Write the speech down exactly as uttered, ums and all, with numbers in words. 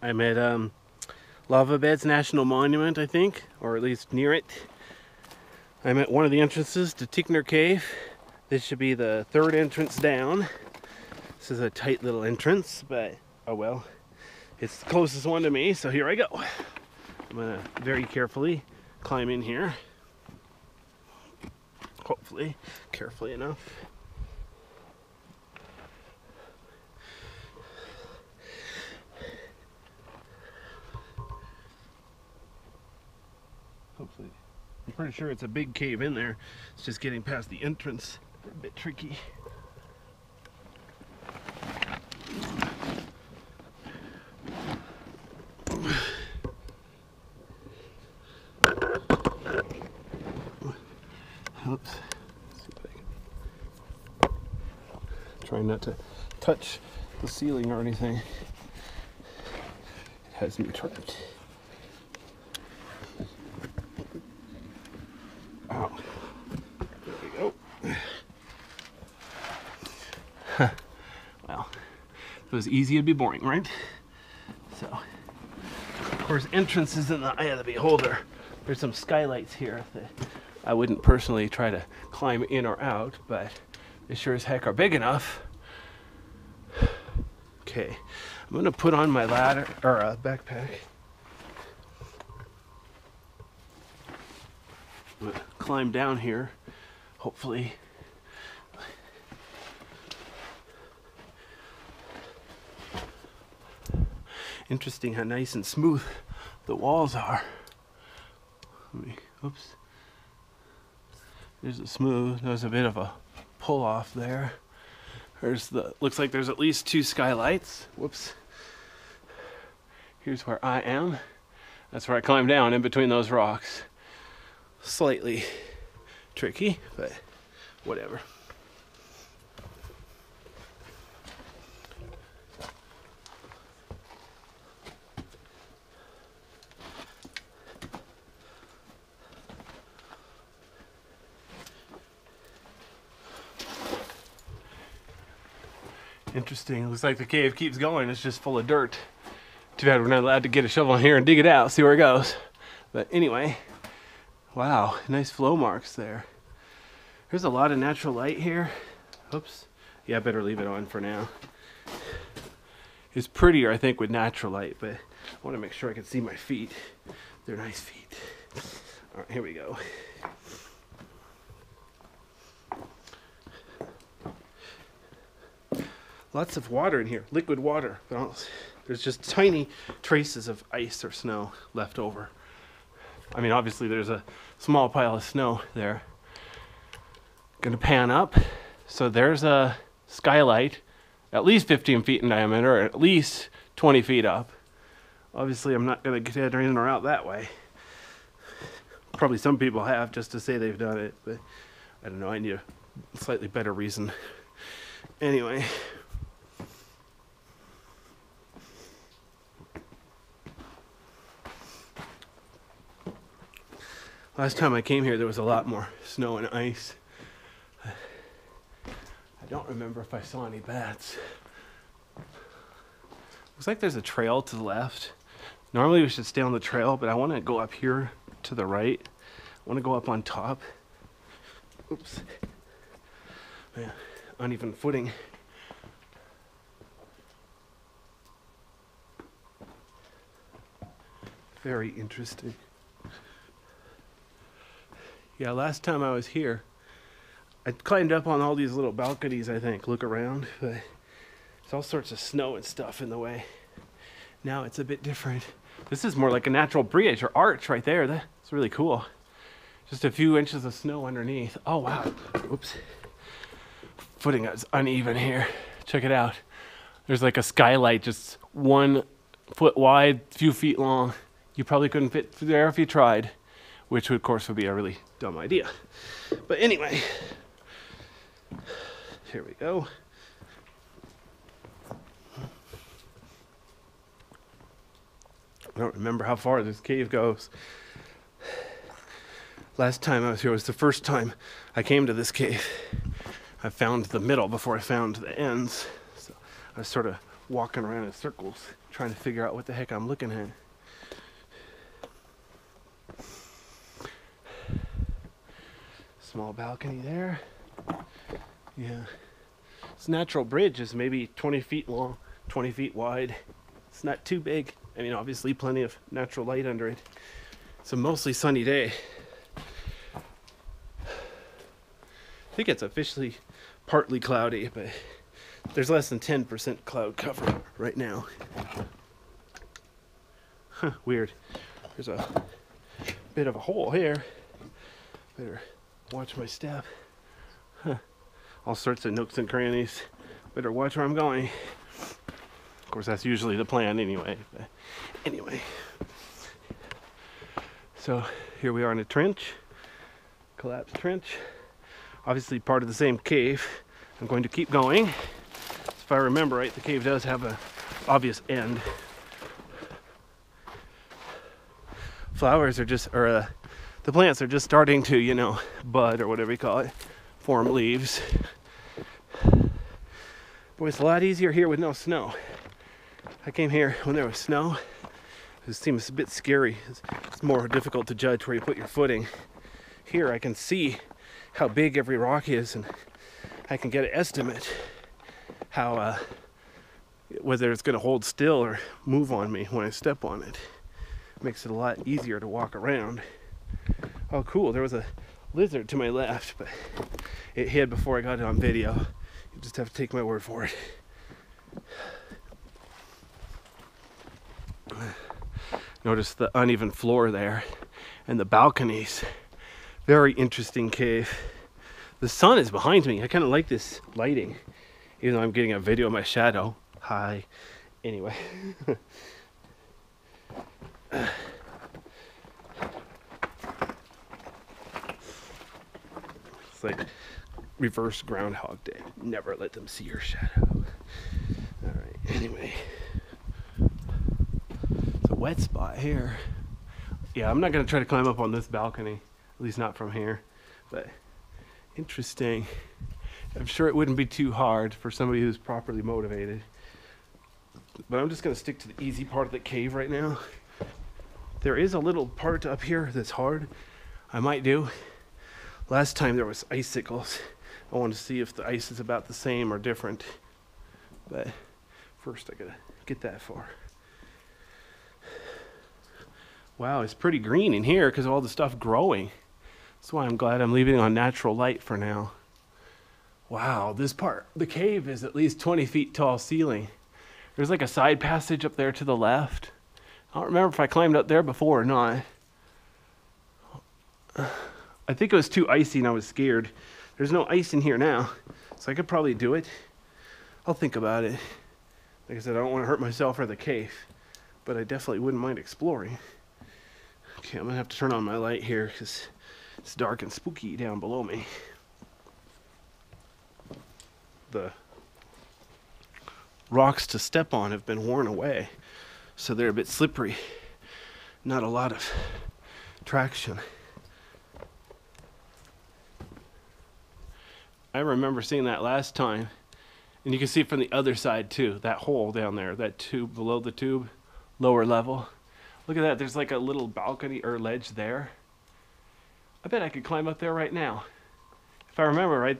I'm at um, Lava Beds National Monument, I think, or at least near it. I'm at one of the entrances to Tichnor Cave. This should be the third entrance down. This is a tight little entrance, but oh well. It's the closest one to me, so here I go. I'm gonna very carefully climb in here. Hopefully, carefully enough. Hopefully. I'm pretty sure it's a big cave in there. It's just getting past the entrance. They're a bit tricky. Oops. Let's see if I can... Trying not to touch the ceiling or anything. It has me trapped. Oh, there we go. Huh. Well, if it was easy, it'd be boring, right? So, of course, entrance is in the eye of the beholder. There's some skylights here that I wouldn't personally try to climb in or out, but they sure as heck are big enough. Okay, I'm gonna put on my ladder or a uh, backpack. I'm gonna climb down here, hopefully. Interesting how nice and smooth the walls are. Let me, oops. There's a smooth, there's a bit of a pull off there. There's the, looks like there's at least two skylights. Whoops. Here's where I am. That's where I climbed down in between those rocks. Slightly tricky, but whatever. Interesting. Looks like the cave keeps going. It's just full of dirt. Too bad we're not allowed to get a shovel in here and dig it out, see where it goes. But anyway, wow, nice flow marks there. There's a lot of natural light here. Oops. Yeah, I better leave it on for now. It's prettier, I think, with natural light, but I want to make sure I can see my feet. They're nice feet. All right, here we go. Lots of water in here, liquid water. There's just tiny traces of ice or snow left over. I mean, obviously there's a small pile of snow there. Gonna pan up. So there's a skylight, at least fifteen feet in diameter, or at least twenty feet up. Obviously I'm not gonna get in or out that way. Probably some people have just to say they've done it, but I don't know, I need a slightly better reason. Anyway. Last time I came here, there was a lot more snow and ice. I don't remember if I saw any bats. Looks like there's a trail to the left. Normally we should stay on the trail, but I want to go up here to the right. I want to go up on top. Oops. Man, uneven footing. Very interesting. Yeah, last time I was here, I climbed up on all these little balconies, I think, look around, but there's all sorts of snow and stuff in the way. Now it's a bit different. This is more like a natural bridge or arch right there. That's really cool. Just a few inches of snow underneath. Oh, wow. Oops. Footing is uneven here. Check it out. There's like a skylight just one foot wide, few feet long. You probably couldn't fit through there if you tried. Which, of course, would be a really dumb idea. But anyway, here we go. I don't remember how far this cave goes. Last time I was here was the first time I came to this cave. I found the middle before I found the ends. So I was sort of walking around in circles trying to figure out what the heck I'm looking at. Small balcony there. Yeah. This natural bridge is maybe twenty feet long, twenty feet wide. It's not too big. I mean, obviously plenty of natural light under it. It's a mostly sunny day. I think it's officially partly cloudy, but there's less than ten percent cloud cover right now. Huh, weird. There's a bit of a hole here. Better watch my step. Huh. All sorts of nooks and crannies. Better watch where I'm going. Of course, that's usually the plan anyway. But anyway. So here we are in a trench. Collapsed trench. Obviously part of the same cave. I'm going to keep going. If I remember right, the cave does have an obvious end. Flowers are just, or uh, the plants are just starting to, you know, bud or whatever you call it, form leaves. Boy, it's a lot easier here with no snow. I came here when there was snow. It seems a bit scary. It's, it's more difficult to judge where you put your footing. Here I can see how big every rock is, and I can get an estimate how uh, whether it's going to hold still or move on me when I step on it. Makes it a lot easier to walk around. Oh, cool! There was a lizard to my left, but it hid before I got it on video. You just have to take my word for it. Notice the uneven floor there, and the balconies. Very interesting cave. The sun is behind me. I kind of like this lighting, even though I'm getting a video of my shadow. Hi. Anyway. uh. It's like reverse Groundhog Day. Never let them see your shadow. All right. Anyway. It's a wet spot here. Yeah, I'm not going to try to climb up on this balcony. At least not from here. But... interesting. I'm sure it wouldn't be too hard for somebody who's properly motivated. But I'm just going to stick to the easy part of the cave right now. There is a little part up here that's hard. I might do. Last time there was icicles. I want to see if the ice is about the same or different. But first I gotta get that far. Wow, it's pretty green in here because of all the stuff growing. That's why I'm glad I'm leaving on natural light for now. Wow, this part, the cave is at least twenty feet tall ceiling. There's like a side passage up there to the left. I don't remember if I climbed up there before or not. I think it was too icy and I was scared. There's no ice in here now, so I could probably do it. I'll think about it. Like I said, I don't want to hurt myself or the cave, but I definitely wouldn't mind exploring. Okay, I'm gonna have to turn on my light here because it's dark and spooky down below me. The rocks to step on have been worn away, so they're a bit slippery. Not a lot of traction. I remember seeing that last time, and you can see it from the other side too, that hole down there, that tube below the tube, lower level. Look at that, there's like a little balcony or ledge there. I bet I could climb up there right now. If I remember right,